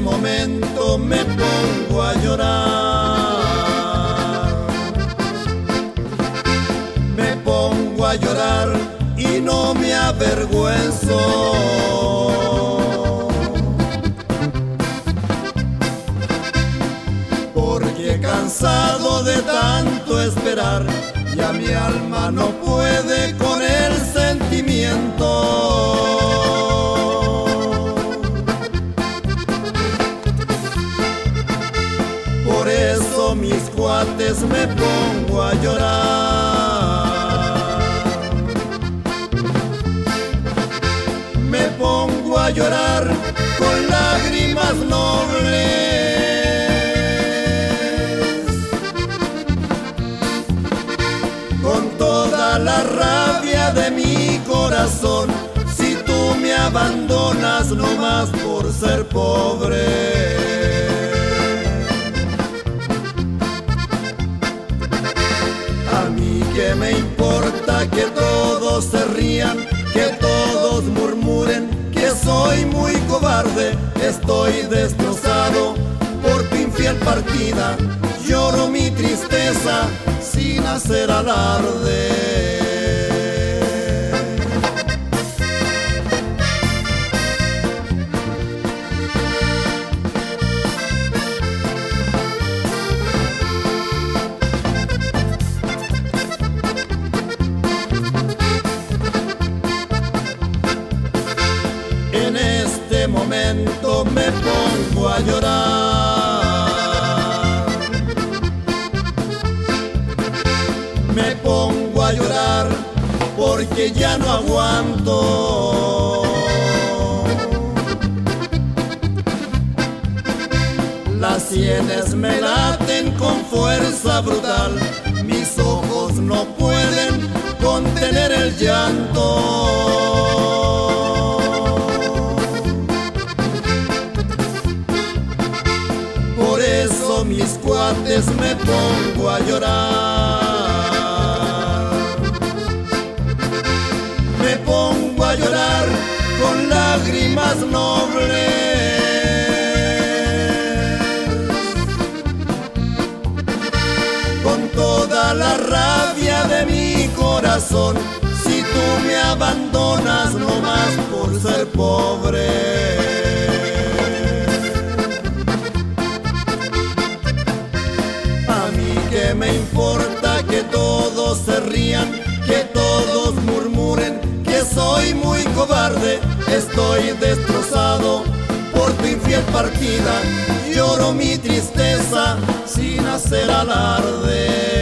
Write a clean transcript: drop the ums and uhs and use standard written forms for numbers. Momento me pongo a llorar, me pongo a llorar y no me avergüenzo, porque cansado de tanto esperar, ya mi alma no puede con el sentimiento. Mis cuates me pongo a llorar, me pongo a llorar con lágrimas nobles, con toda la rabia de mi corazón. Si tú me abandonas no más por ser pobre, ¿qué me importa que todos se rían, que todos murmuren que soy muy cobarde? Estoy destrozado por tu infiel partida, lloro mi tristeza sin hacer alarde. Momento me pongo a llorar, me pongo a llorar porque ya no aguanto las sienes, me laten con fuerza brutal, mis ojos no pueden contener el llanto. Mis cuates me pongo a llorar, me pongo a llorar con lágrimas nobles, con toda la rabia de mi corazón. Si tú me abandonas no más por ser pobre, ¿qué me importa que todos se rían, que todos murmuren que soy muy cobarde? Estoy destrozado por tu infiel partida, lloro mi tristeza sin hacer alarde.